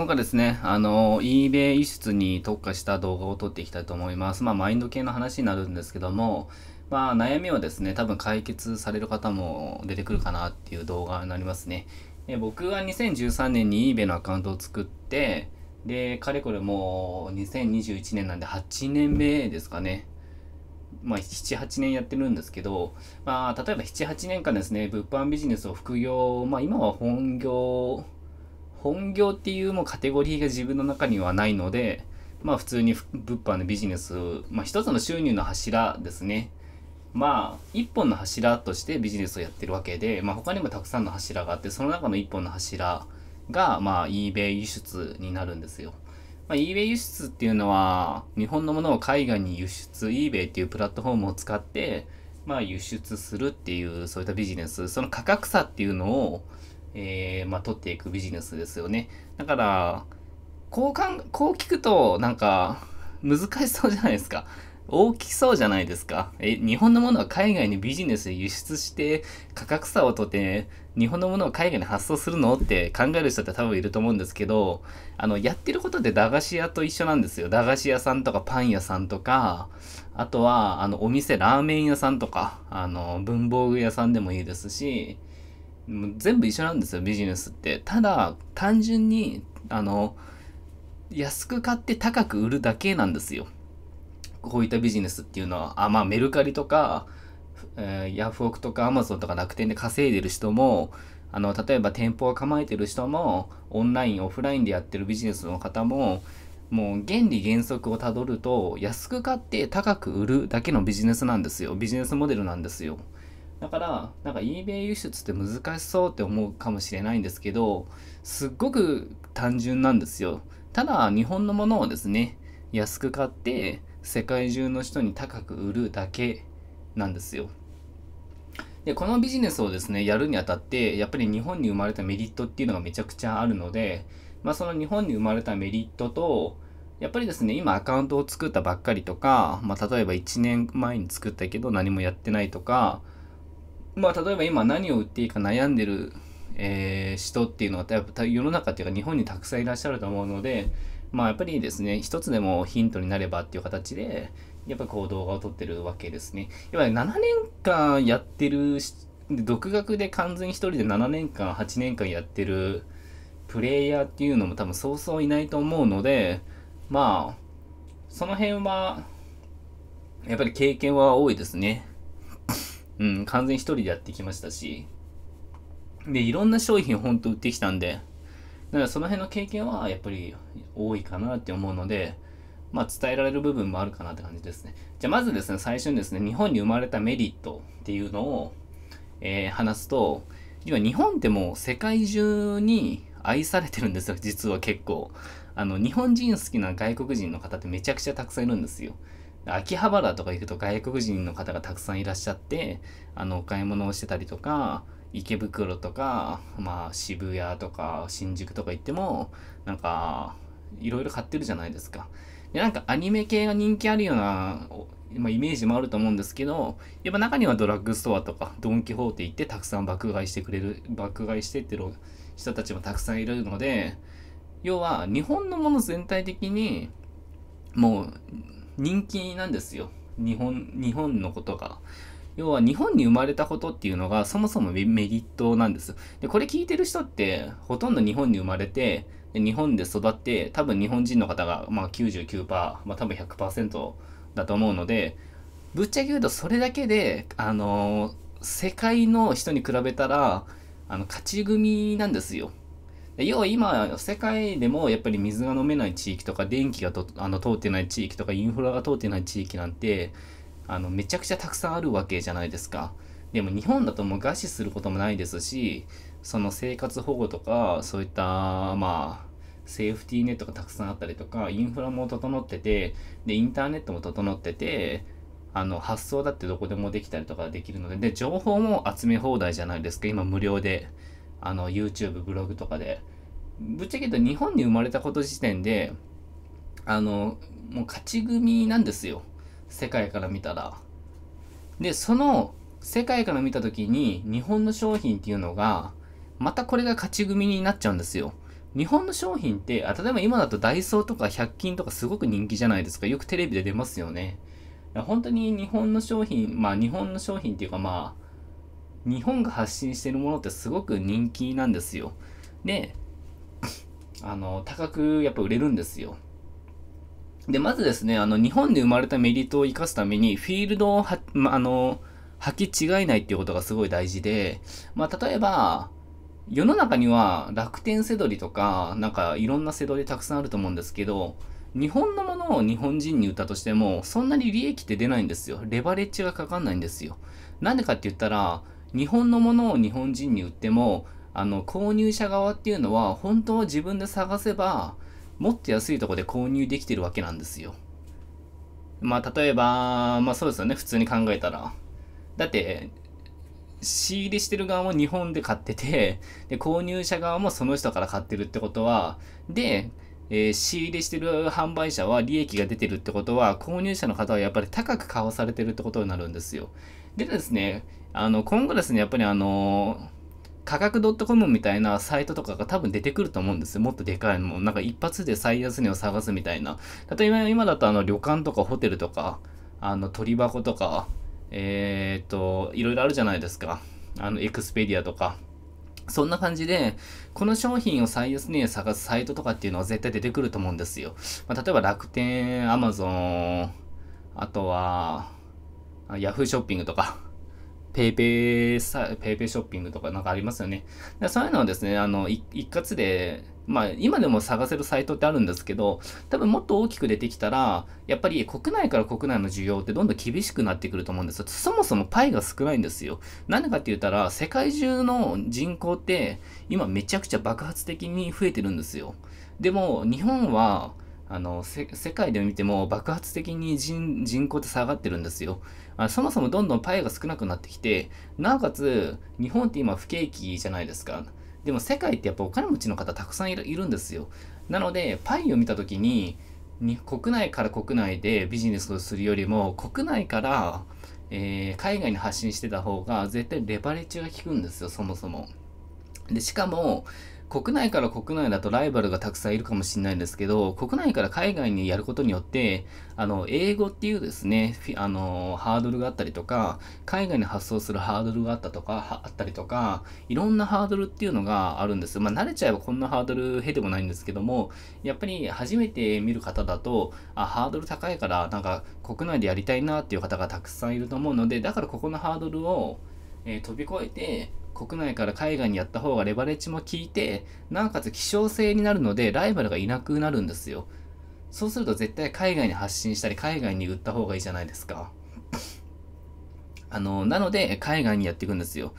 今回ですね、eBay 輸出に特化した動画を撮っていきたいと思います。マインド系の話になるんですけども、悩みをですね、多分解決される方も出てくるかなっていう動画になりますね。で、僕は2013年に eBay のアカウントを作って、で、かれこれもう2021年なんで8年目ですかね。7、8年やってるんですけど、例えば7、8年間ですね、物販ビジネスを副業、今は本業っていうもうカテゴリーが自分の中にはないので、普通に物販のビジネス、一つの収入の柱ですね。一本の柱としてビジネスをやってるわけで、他にもたくさんの柱があって、その中の一本の柱が、eBay 輸出になるんですよ。eBay 輸出っていうのは、日本のものを海外に輸出、eBay っていうプラットフォームを使って、輸出するっていう、そういったビジネス、その価格差っていうのを、取っていくビジネスですよね。だから、こう聞くと、なんか、難しそうじゃないですか。大きそうじゃないですか。日本のものは海外にビジネスで輸出して、価格差をとって、日本のものを海外に発送するのって考える人って多分いると思うんですけど、やってることって駄菓子屋と一緒なんですよ。駄菓子屋さんとかパン屋さんとか、あとは、お店、ラーメン屋さんとか、文房具屋さんでもいいですし、全部一緒なんですよ、ビジネスって。ただ、単純に、安く買って高く売るだけなんですよ。こういったビジネスっていうのは、メルカリとか、ヤフオクとかアマゾンとか楽天で稼いでる人も、例えば店舗を構えてる人も、オンライン、オフラインでやってるビジネスの方も、もう原理原則をたどると、安く買って高く売るだけのビジネスなんですよ。ビジネスモデルなんですよ。だから、なんか eBay 輸出って難しそうって思うかもしれないんですけど、すっごく単純なんですよ。ただ、日本のものをですね、安く買って、世界中の人に高く売るだけなんですよ。で、このビジネスをですね、やるにあたって、やっぱり日本に生まれたメリットっていうのがめちゃくちゃあるので、その日本に生まれたメリットと、やっぱりですね、今アカウントを作ったばっかりとか、例えば1年前に作ったけど何もやってないとか、例えば今何を売っていいか悩んでる、人っていうのはやっぱ世の中っていうか日本にたくさんいらっしゃると思うので、やっぱりですね、一つでもヒントになればっていう形で、やっぱこう動画を撮ってるわけですね。やっぱり7年間やってる、独学で完全一人で7年間、8年間やってるプレイヤーっていうのも多分そうそういないと思うので、その辺は、やっぱり経験は多いですね。完全一人でやってきましたし。で、いろんな商品ほんと売ってきたんで、だからその辺の経験はやっぱり多いかなって思うので、伝えられる部分もあるかなって感じですね。じゃあまずですね、最初にですね、日本に生まれたメリットっていうのを、話すと、要は日本ってもう世界中に愛されてるんですよ、実は結構。日本人好きな外国人の方ってめちゃくちゃたくさんいるんですよ。秋葉原とか行くと外国人の方がたくさんいらっしゃって、お買い物をしてたりとか、池袋とか、渋谷とか新宿とか行っても、なんか、いろいろ買ってるじゃないですか。で、なんかアニメ系が人気あるような、イメージもあると思うんですけど、やっぱ中にはドラッグストアとか、ドンキホーテ行ってたくさん爆買いしてってる人たちもたくさんいるので、要は日本のもの全体的に、もう、人気なんですよ。日本のことが。要は日本に生まれたことっていうのがそもそもメリットなんです。で、これ聞いてる人ってほとんど日本に生まれて、で日本で育って、多分日本人の方が99%、多分 100% だと思うので、ぶっちゃけ言うとそれだけで、世界の人に比べたら、勝ち組なんですよ。要は今、世界でもやっぱり水が飲めない地域とか、電気が通ってない地域とか、インフラが通ってない地域なんて、めちゃくちゃたくさんあるわけじゃないですか。でも日本だともう餓死することもないですし、その生活保護とか、そういった、セーフティーネットがたくさんあったりとか、インフラも整ってて、で、インターネットも整ってて、発送だってどこでもできたりとかできるので、で、情報も集め放題じゃないですか、今無料で。YouTube、ブログとかで。ぶっちゃけ言うと日本に生まれたこと時点で、もう勝ち組なんですよ。世界から見たら。で、その世界から見たときに日本の商品っていうのが、またこれが勝ち組になっちゃうんですよ。日本の商品って例えば今だとダイソーとか100均とかすごく人気じゃないですか。よくテレビで出ますよね。本当に日本の商品、日本の商品っていうか日本が発信しているものってすごく人気なんですよ。で、高くやっぱ売れるんですよ。で、まずですね、日本で生まれたメリットを生かすために、フィールドを履き違えないっていうことがすごい大事で、例えば、世の中には楽天セドリとか、なんかいろんなセドリたくさんあると思うんですけど、日本のものを日本人に売ったとしても、そんなに利益って出ないんですよ。レバレッジがかかんないんですよ。なんでかって言ったら、日本のものを日本人に売っても、購入者側っていうのは、本当は自分で探せば、もっと安いとこで購入できてるわけなんですよ。例えば、そうですよね。普通に考えたら。だって、仕入れしてる側も日本で買ってて、で、購入者側もその人から買ってるってことは、で、仕入れしてる販売者は利益が出てるってことは、購入者の方はやっぱり高く買わされてるってことになるんですよ。でですね、今後ですね、やっぱり価格 .com みたいなサイトとかが多分出てくると思うんですよ。もっとでかいの。なんか一発で最安値を探すみたいな。例えば今だと旅館とかホテルとか、鳥箱とか、いろいろあるじゃないですか。エクスペディアとか。そんな感じで、この商品を最安値を探すサイトとかっていうのは絶対出てくると思うんですよ。例えば楽天、アマゾン、あとは、ヤフーショッピングとか、ペイペイショッピングとかなんかありますよね。そういうのはですね、一括で、今でも探せるサイトってあるんですけど、多分もっと大きく出てきたら、やっぱり国内から国内の需要ってどんどん厳しくなってくると思うんですよ。そもそもパイが少ないんですよ。なんでかって言ったら、世界中の人口って今めちゃくちゃ爆発的に増えてるんですよ。でも日本は、世界で見ても爆発的に人口って下がってるんですよ。そもそもどんどんパイが少なくなってきて、なおかつ日本って今不景気じゃないですか。でも世界ってやっぱお金持ちの方たくさんいるんですよ。なのでパイを見た時に、国内から国内でビジネスをするよりも、国内から、海外に発信してた方が絶対レバレッジが効くんですよ、そもそも。で、しかも国内から国内だとライバルがたくさんいるかもしれないんですけど、国内から海外にやることによって、英語っていうですね、ハードルがあったりとか、海外に発送するハードルがあったりとか、いろんなハードルっていうのがあるんです。慣れちゃえばこんなハードルへでもないんですけども、やっぱり初めて見る方だと、ハードル高いから、なんか国内でやりたいなっていう方がたくさんいると思うので、だからここのハードルを、飛び越えて、国内から海外にやった方がレバレッジも効いて、なおかつ希少性になるので、ライバルがいなくなるんですよ。そうすると絶対海外に発信したり、海外に売った方がいいじゃないですか。なので、海外にやっていくんですよ。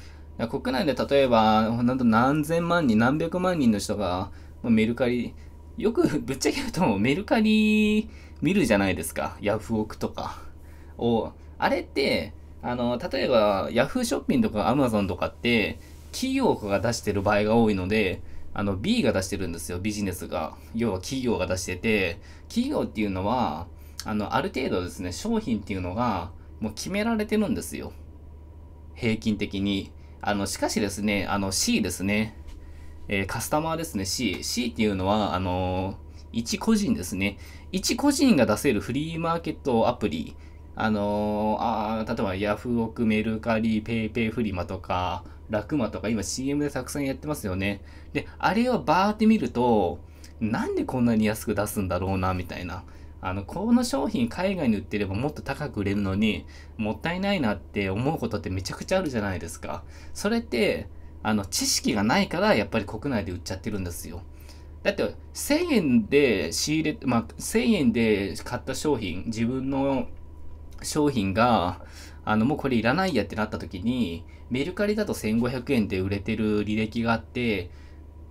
国内で例えば、何千万人、何百万人の人が、メルカリ、よくぶっちゃけ言うと、メルカリ見るじゃないですか。ヤフオクとかを。あれって、例えば、ヤフーショッピングとかアマゾンとかって、企業が出してる場合が多いので、B が出してるんですよ、ビジネスが。要は企業が出してて、企業っていうのは、ある程度ですね、商品っていうのが、もう決められてるんですよ。平均的に。しかしですね、C ですね、カスタマーですね、C。C っていうのは、一個人ですね。一個人が出せるフリーマーケットアプリ。例えばヤフオク、メルカリ、ペイペイフリマとか、ラクマとか、今 CM でたくさんやってますよね。で、あれをバーって見ると、なんでこんなに安く出すんだろうな、みたいな。この商品海外に売ってればもっと高く売れるのに、もったいないなって思うことってめちゃくちゃあるじゃないですか。それって、知識がないから、やっぱり国内で売っちゃってるんですよ。だって、1000円で1000円で買った商品、自分の商品が、もうこれいらないやってなった時に、メルカリだと1500円で売れてる履歴があって、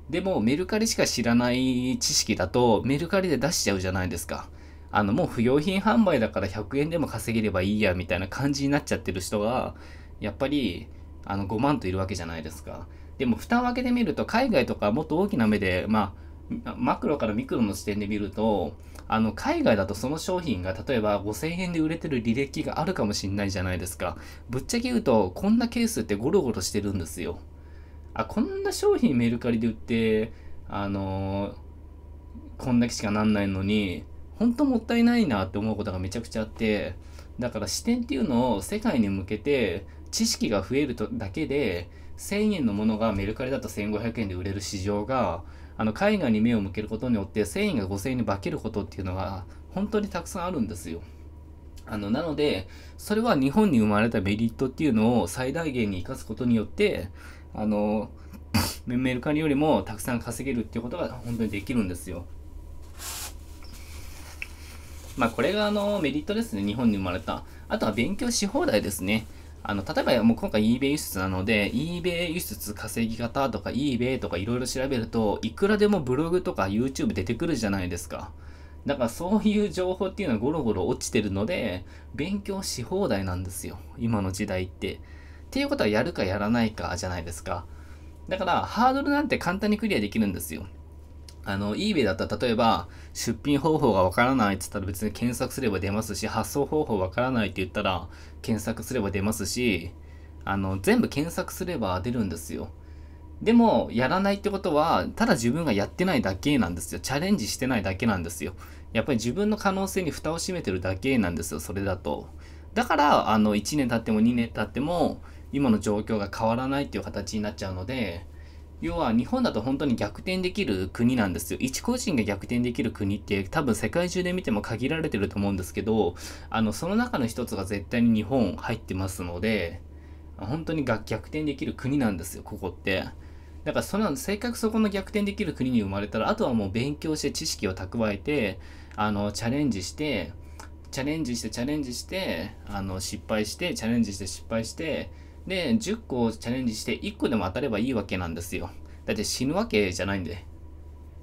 でもメルカリしか知らない知識だと、メルカリで出しちゃうじゃないですか。もう不用品販売だから100円でも稼げればいいや、みたいな感じになっちゃってる人が、やっぱり、5万といるわけじゃないですか。でも、蓋を開けてみると、海外とかもっと大きな目で、マクロからミクロの視点で見ると、海外だとその商品が例えば5000円で売れてる履歴があるかもしれないじゃないですか。ぶっちゃけ言うと、こんなケースってゴロゴロしてるんですよ。こんな商品メルカリで売って、こんだけしかなんないのに、本当もったいないなって思うことがめちゃくちゃあって、だから視点っていうのを世界に向けて知識が増えるとだけで、1000円のものがメルカリだと1500円で売れる市場が、海外に目を向けることによって1000円が5000円に化けることっていうのが本当にたくさんあるんですよ。なので、それは日本に生まれたメリットっていうのを最大限に生かすことによって、メルカリよりもたくさん稼げるっていうことが本当にできるんですよ。まあこれがメリットですね、日本に生まれた。あとは勉強し放題ですね。例えばもう今回 eBay 輸出なので、eBay 輸出稼ぎ方とか eBay とかいろいろ調べると、いくらでもブログとか YouTube 出てくるじゃないですか。だからそういう情報っていうのはゴロゴロ落ちてるので、勉強し放題なんですよ、今の時代って。っていうことはやるかやらないかじゃないですか。だからハードルなんて簡単にクリアできるんですよ。eBay だったら例えば出品方法がわからないって言ったら別に検索すれば出ますし、発送方法わからないって言ったら検索すれば出ますし、全部検索すれば出るんですよ。でも、やらないってことは、ただ自分がやってないだけなんですよ。チャレンジしてないだけなんですよ。やっぱり自分の可能性に蓋を閉めてるだけなんですよ、それだと。だから、1年経っても2年経っても、今の状況が変わらないっていう形になっちゃうので、要は日本だと本当に逆転できる国なんですよ。一個人が逆転できる国って多分世界中で見ても限られてると思うんですけど、その中の一つが絶対に日本入ってますので、本当に逆転できる国なんですよ、ここって。だからせっかくそこの逆転できる国に生まれたら、あとはもう勉強して知識を蓄えて、チャレンジして、失敗して、チャレンジして失敗して、で、10個チャレンジして1個でも当たればいいわけなんですよ。だって死ぬわけじゃないんで。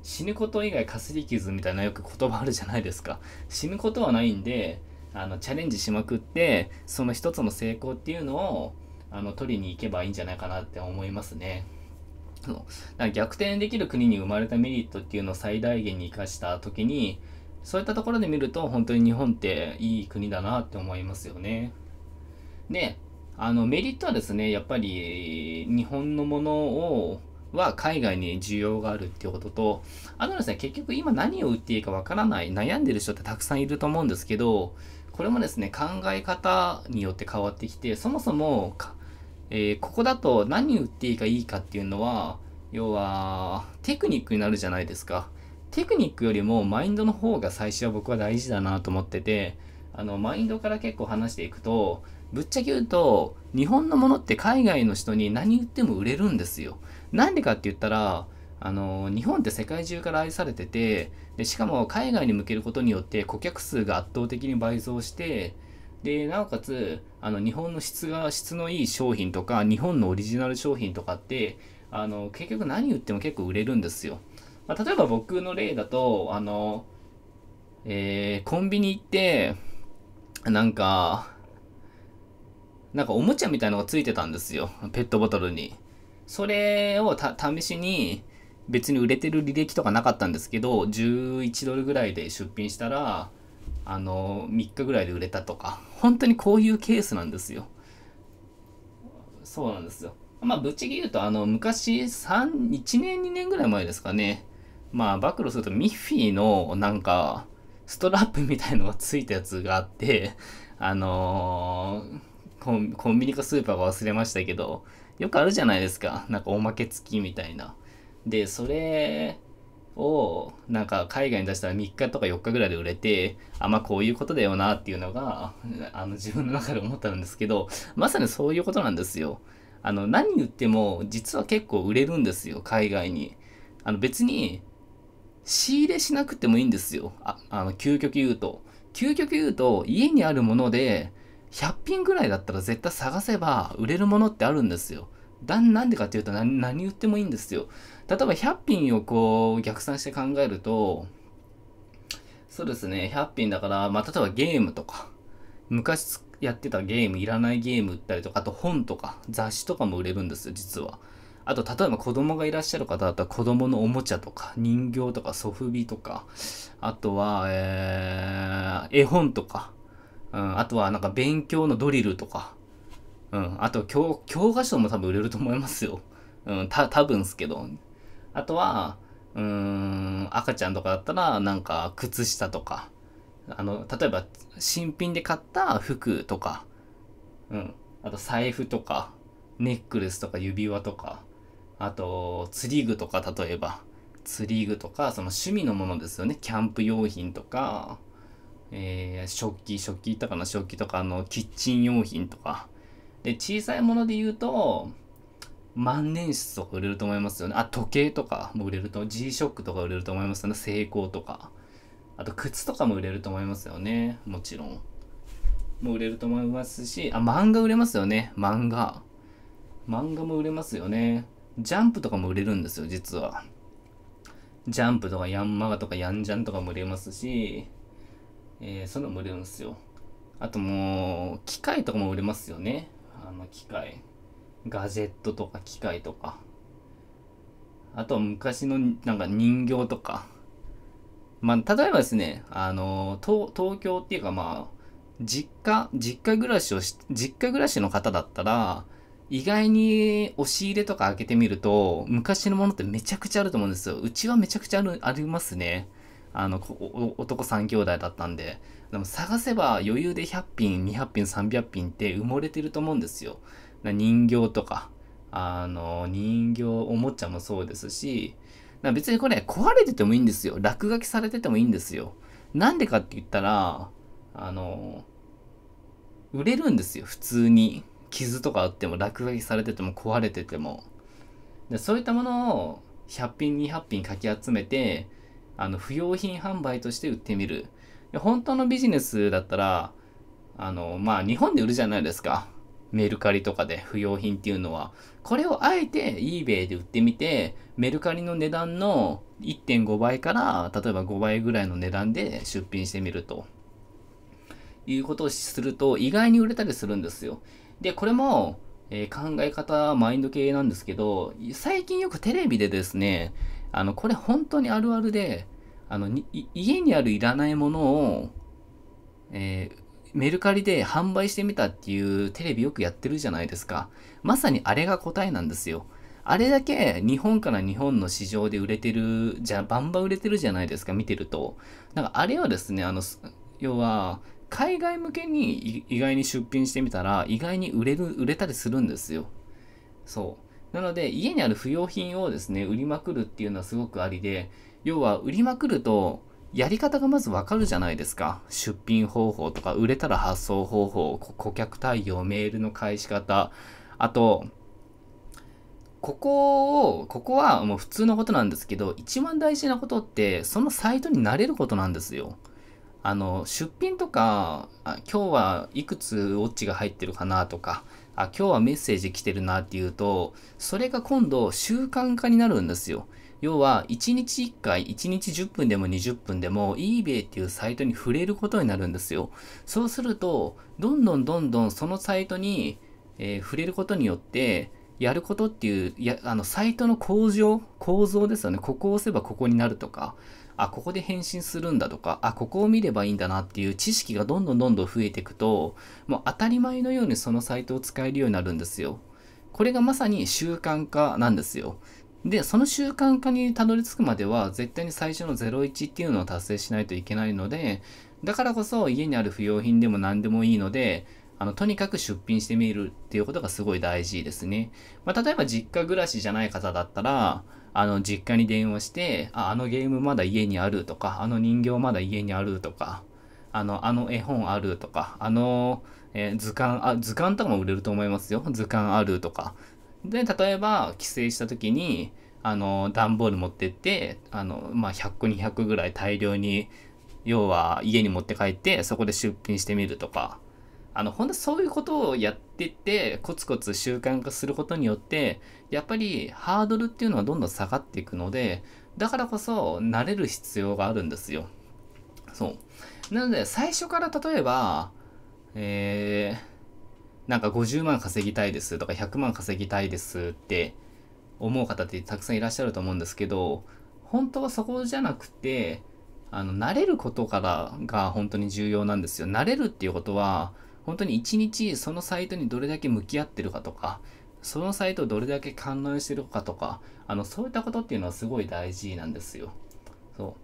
死ぬこと以外稼ぎ傷みたいなよく言葉あるじゃないですか。死ぬことはないんで、チャレンジしまくって、その一つの成功っていうのを、取りに行けばいいんじゃないかなって思いますね。だから逆転できる国に生まれたメリットっていうのを最大限に生かしたときに、そういったところで見ると本当に日本っていい国だなって思いますよね。で、メリットはですね、やっぱり日本のものは海外に需要があるっていうことと、あとですね、結局今何を売っていいかわからない、悩んでる人ってたくさんいると思うんですけど、これもですね、考え方によって変わってきて、そもそもここだと何売っていいかっていうのは、要はテクニックになるじゃないですか。テクニックよりもマインドの方が最初は僕は大事だなと思ってて、マインドから結構話していくと、ぶっちゃけ言うと日本のものって海外の人に何売っても売れるんですよ。なんでかって言ったら、日本って世界中から愛されてて、でしかも海外に向けることによって顧客数が圧倒的に倍増して、でなおかつ日本の質のいい商品とか日本のオリジナル商品とかって結局何売っても結構売れるんですよ。まあ、例えば僕の例だとコンビニ行ってなんかおもちゃみたいなのがついてたんですよ、ペットボトルに。それを試しに、別に売れてる履歴とかなかったんですけど、11ドルぐらいで出品したら3日ぐらいで売れたとか、本当にこういうケースなんですよ。そうなんですよ。まあ、ぶっちぎり言うと、昔、1年、2年ぐらい前ですかね。まあ、暴露すると、ミッフィーの、ストラップみたいのがついたやつがあって、コンビニかスーパーか忘れましたけど、よくあるじゃないですか。おまけ付きみたいな。で、それを海外に出したら3日とか4日ぐらいで売れて、まあこういうことだよなっていうのが自分の中で思ったんですけど、まさにそういうことなんですよ。何言っても実は結構売れるんですよ、海外に。別に仕入れしなくてもいいんですよ。究極言うと家にあるもので100品ぐらいだったら絶対探せば売れるものってあるんですよ。なんでかっていうと、何言ってもいいんですよ。例えば100品をこう逆算して考えると、そうですね、100品だから、まあ、例えばゲームとか、昔やってたゲーム、いらないゲーム売ったりとか、あと本とか雑誌とかも売れるんですよ、実は。あと、例えば子供がいらっしゃる方だったら、子供のおもちゃとか、人形とか、ソフビとか、あとは、絵本とか、あとは勉強のドリルとか、あと教科書も多分売れると思いますよ。多分ですけど。あとは、赤ちゃんとかだったら、なんか靴下とか、例えば新品で買った服とか、あと財布とか、ネックレスとか指輪とか、あと釣り具とか、例えば釣り具とか、その趣味のものですよね。キャンプ用品とか、食器とかの食器とか、キッチン用品とか。で、小さいもので言うと、万年筆とか売れると思いますよね。あ、時計とかも売れると、G-SHOCK とか売れると思いますよね。セイコーとか。あと、靴とかも売れると思いますよね。もちろん。も売れると思いますし、あ、漫画売れますよね。漫画も売れますよね。ジャンプとかも売れるんですよ、実は。ジャンプとかヤンマガとかヤンジャンとかも売れますし、そういうのも売れるんですよ。あともう、機械とかも売れますよね。機械。ガジェットとか機械とか。あとは昔のなんか人形とか。まあ、例えばですね、東京っていうかまあ、実家暮らしの方だったら、意外に押し入れとか開けてみると、昔のものってめちゃくちゃあると思うんですよ。うちはめちゃくちゃありますね。男3兄弟だったんで。でも探せば余裕で100品、200品、300品って埋もれてると思うんですよ。人形とか、人形、おもちゃもそうですし、別にこれ壊れててもいいんですよ。落書きされててもいいんですよ。なんでかって言ったら、売れるんですよ、普通に。傷とかあっても、落書きされてても、壊れてても。で、そういったものを100品、200品かき集めて、不用品販売として売ってみる。で、本当のビジネスだったら、まあ、日本で売るじゃないですか。メルカリとかで不用品っていうのは、これをあえて eBay で売ってみて、メルカリの値段の 1.5 倍から、例えば5倍ぐらいの値段で出品してみると。いうことをすると、意外に売れたりするんですよ。で、これも、考え方、マインド系なんですけど、最近よくテレビでですね、これ本当にあるあるで、家にあるいらないものを、メルカリで販売してみたっていうテレビよくやってるじゃないですか。まさにあれが答えなんですよ。あれだけ日本の市場で売れてる、バンバン売れてるじゃないですか、見てると。なんかあれはですね、要は、海外向けに意外に出品してみたら、意外に売れたりするんですよ。そう。なので、家にある不要品をですね、売りまくるっていうのはすごくありで、要は売りまくると、やり方がまずわかるじゃないですか。出品方法とか、売れたら発送方法、顧客対応、メールの返し方。あと、ここはもう普通のことなんですけど、一番大事なことって、そのサイトに慣れることなんですよ。出品とか、今日はいくつウォッチが入ってるかなとか、今日はメッセージ来てるなっていうと、それが今度習慣化になるんですよ。要は、1日1回、1日10分でも20分でも eBay っていうサイトに触れることになるんですよ。そうすると、どんどんそのサイトに、触れることによって、やることっていう、サイトの構造ですよね。ここを押せばここになるとか。あ、ここで返信するんだとか、あ、ここを見ればいいんだなっていう知識がどんどん増えていくと、もう当たり前のようにそのサイトを使えるようになるんですよ。これがまさに習慣化なんですよ。で、その習慣化にたどり着くまでは、絶対に最初の01っていうのを達成しないといけないので、だからこそ家にある不要品でも何でもいいので、とにかく出品してみるっていうことがすごい大事ですね。まあ、例えば実家暮らしじゃない方だったら、実家に電話して、あのゲームまだ家にあるとか、あの人形まだ家にあるとか、あの絵本あるとか、図鑑とかも売れると思いますよ。図鑑あるとか。で、例えば、帰省した時に、段ボール持ってって、まあ、100個200個ぐらい大量に、要は家に持って帰って、そこで出品してみるとか。ほんとそういうことをやってって、コツコツ習慣化することによって、やっぱりハードルっていうのはどんどん下がっていくので、だからこそ慣れる必要があるんですよ。そう。なので、最初から例えば、なんか50万稼ぎたいですとか100万稼ぎたいですって思う方ってたくさんいらっしゃると思うんですけど、本当はそこじゃなくて、慣れることからが本当に重要なんですよ。慣れるっていうことは、本当に一日そのサイトにどれだけ向き合ってるかとか、そのサイトをどれだけ関連してるかとか、そういったことっていうのはすごい大事なんですよ。そ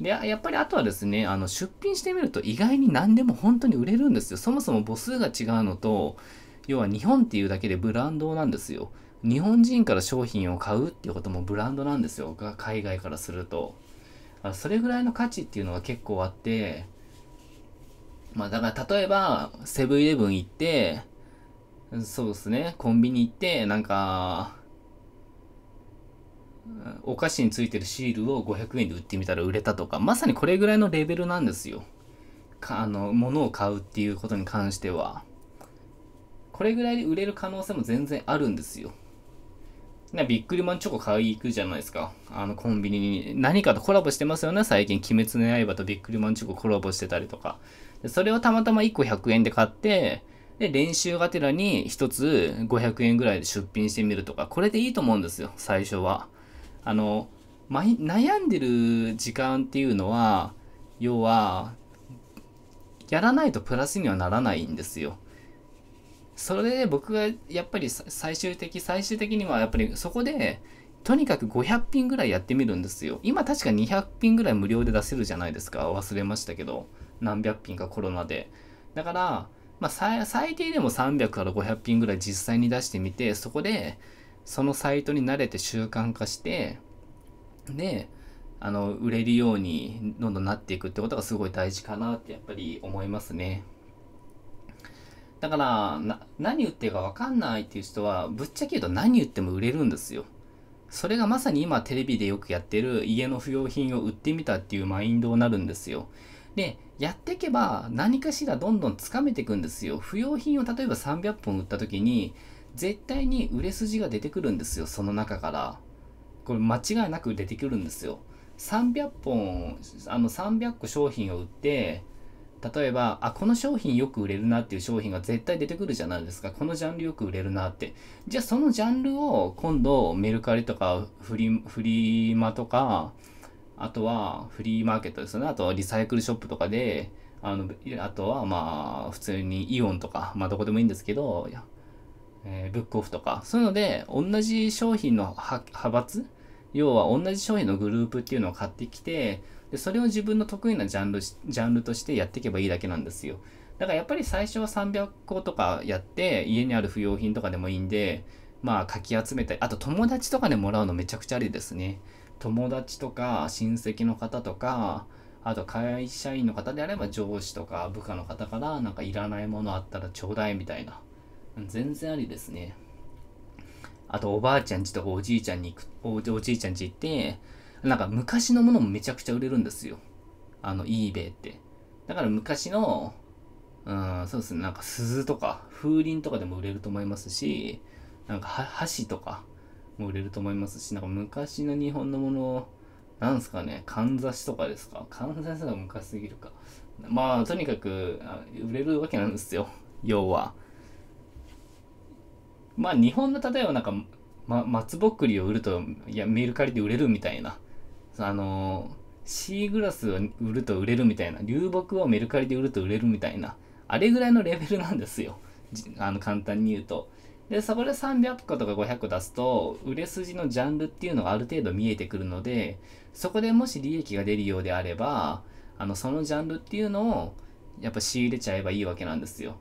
う。で、やっぱりあとはですね、出品してみると意外に何でも本当に売れるんですよ。そもそも母数が違うのと、要は日本っていうだけでブランドなんですよ。日本人から商品を買うっていうこともブランドなんですよ。海外からすると。それぐらいの価値っていうのが結構あって、まあだから例えば、セブンイレブン行って、そうですね、コンビニ行って、なんか、お菓子についてるシールを500円で売ってみたら売れたとか、まさにこれぐらいのレベルなんですよ。物を買うっていうことに関しては。これぐらいで売れる可能性も全然あるんですよ。ビックリマンチョコ買い行くじゃないですか。コンビニに何かとコラボしてますよね。最近、鬼滅の刃とビックリマンチョココラボしてたりとか。それをたまたま1個100円で買って、で、練習がてらに1つ500円ぐらいで出品してみるとか、これでいいと思うんですよ、最初は。悩んでる時間っていうのは、要は、やらないとプラスにはならないんですよ。それで僕がやっぱり最終的にはやっぱりそこでとにかく500品ぐらいやってみるんですよ。今確か200品ぐらい無料で出せるじゃないですか。忘れましたけど。何百品かコロナで。だから、まあ最低でも300から500品ぐらい実際に出してみて、そこでそのサイトに慣れて習慣化して、で、売れるようにどんどんなっていくってことがすごい大事かなってやっぱり思いますね。だから何売ってるか分かんないっていう人は、ぶっちゃけ言うと何売っても売れるんですよ。それがまさに今テレビでよくやってる家の不要品を売ってみたっていうマインドになるんですよ。で、やっていけば何かしらどんどんつかめていくんですよ。不要品を例えば300本売った時に、絶対に売れ筋が出てくるんですよ。その中から。これ間違いなく出てくるんですよ。300個商品を売って、例えば、この商品よく売れるなっていう商品が絶対出てくるじゃないですか。このジャンルよく売れるなって。じゃあそのジャンルを今度メルカリとかフリマとか、あとはフリーマーケットですよね。あとはリサイクルショップとかで、あとはまあ普通にイオンとか、まあどこでもいいんですけど、ブックオフとか、そういうので同じ商品の派閥、要は同じ商品のグループっていうのを買ってきて、でそれを自分の得意なジャンルとしてやっていけばいいだけなんですよ。だからやっぱり最初は300個とかやって、家にある不要品とかでもいいんで、まあかき集めたり、あと友達とかでもらうのめちゃくちゃありですね。友達とか親戚の方とか、あと会社員の方であれば上司とか部下の方からなんかいらないものあったらちょうだいみたいな。全然ありですね。あとおばあちゃん家とかおじいちゃん家行って、なんか昔のものもめちゃくちゃ売れるんですよ。eBay って。だから昔の、そうですね、なんか鈴とか、風鈴とかでも売れると思いますし、なんか箸とかも売れると思いますし、なんか昔の日本のもの、なんですかね、かんざしとかですか。かんざしが昔すぎるか。まあ、とにかく売れるわけなんですよ、要は。まあ、日本の例えばなんか、松ぼっくりを売ると、いや、メルカリで売れるみたいな。シーグラスを売ると売れるみたいな。流木をメルカリで売ると売れるみたいな。あれぐらいのレベルなんですよ。簡単に言うと。で、そこで300個とか500個出すと、売れ筋のジャンルっていうのがある程度見えてくるので、そこでもし利益が出るようであれば、そのジャンルっていうのを、やっぱ仕入れちゃえばいいわけなんですよ。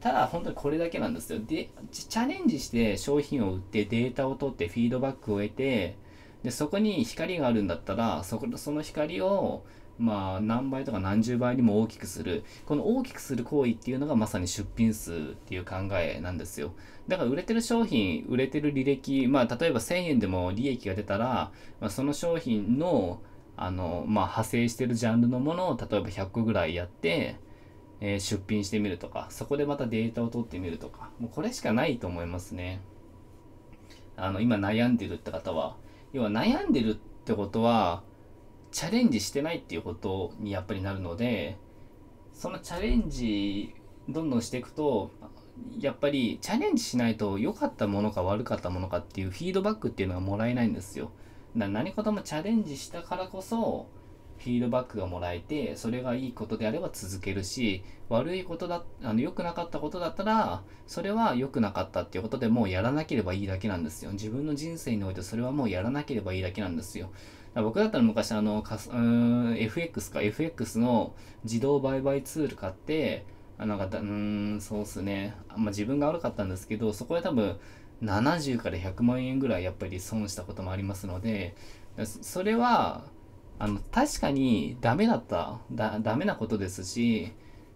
ただ本当にこれだけなんですよ。で、チャレンジして商品を売ってデータを取ってフィードバックを得て、で、そこに光があるんだったら、その光を、まあ何倍とか何十倍にも大きくする。この大きくする行為っていうのがまさに出品数っていう考えなんですよ。だから売れてる商品、売れてる履歴、まあ例えば1000円でも利益が出たら、まあ、その商品の、まあ派生してるジャンルのものを例えば100個ぐらいやって、出品してみるとか、そこでまたデータを取ってみるとか、もうこれしかないと思いますね。今悩んでるって方は、要は悩んでるってことは、チャレンジしてないっていうことにやっぱりなるので、そのチャレンジどんどんしていくと、やっぱりチャレンジしないと良かったものか悪かったものかっていうフィードバックっていうのがもらえないんですよ。何事もチャレンジしたからこそ、フィードバックがもらえて、それがいいことであれば続けるし、悪いことだ、良くなかったことだったら、それは良くなかったっていうことでもうやらなければいいだけなんですよ。自分の人生においてそれはもうやらなければいいだけなんですよ。僕だったら昔FX の自動売買ツール買って、そうっすね。自分が悪かったんですけど、そこで多分70から100万円ぐらいやっぱり損したこともありますので、それは、確かにダメなことですし、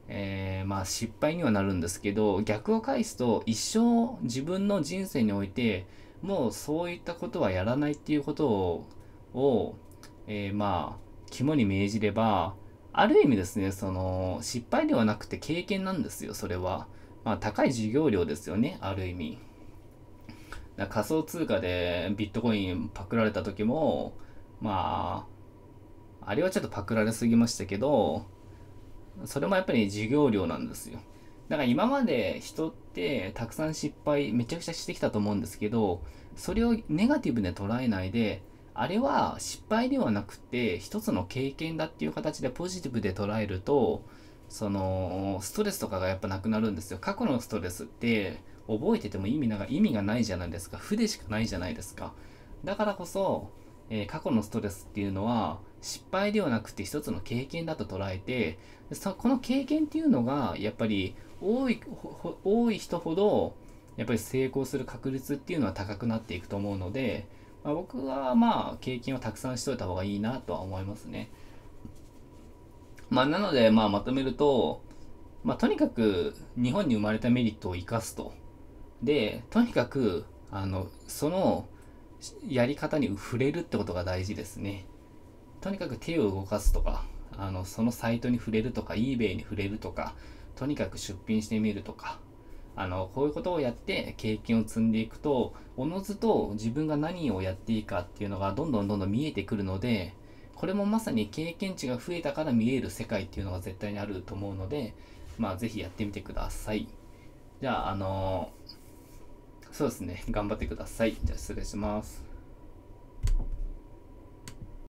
失敗にはなるんですけど、逆を返すと一生自分の人生において、もうそういったことはやらないっていうことを、肝に銘じれば、ある意味ですね、失敗ではなくて経験なんですよ、それは。高い授業料ですよね、ある意味。仮想通貨でビットコインパクられた時も、あれはちょっとパクられすぎましたけど、それもやっぱり授業料なんですよ。だから今まで人ってたくさん失敗めちゃくちゃしてきたと思うんですけど、それをネガティブで捉えないで、あれは失敗ではなくて一つの経験だっていう形でポジティブで捉えると、ストレスとかがやっぱなくなるんですよ。過去のストレスって覚えてても意味がないじゃないですか。負でしかないじゃないですか。だからこそ、過去のストレスっていうのは失敗ではなくて一つの経験だと捉えて、この経験っていうのがやっぱり多い人ほどやっぱり成功する確率っていうのは高くなっていくと思うので、僕は経験をたくさんしといた方がいいなとは思いますね。なのでまとめると、とにかく日本に生まれたメリットを生かすと。で、とにかく、そのやり方に触れるってことが大事ですね。とにかく手を動かすとか、そのサイトに触れるとか、eBay に触れるとか、とにかく出品してみるとか、こういうことをやって経験を積んでいくと、おのずと自分が何をやっていいかっていうのがどんどん見えてくるので、これもまさに経験値が増えたから見える世界っていうのが絶対にあると思うので、ぜひやってみてください。じゃあ、そうですね。頑張ってください。じゃあ、失礼します。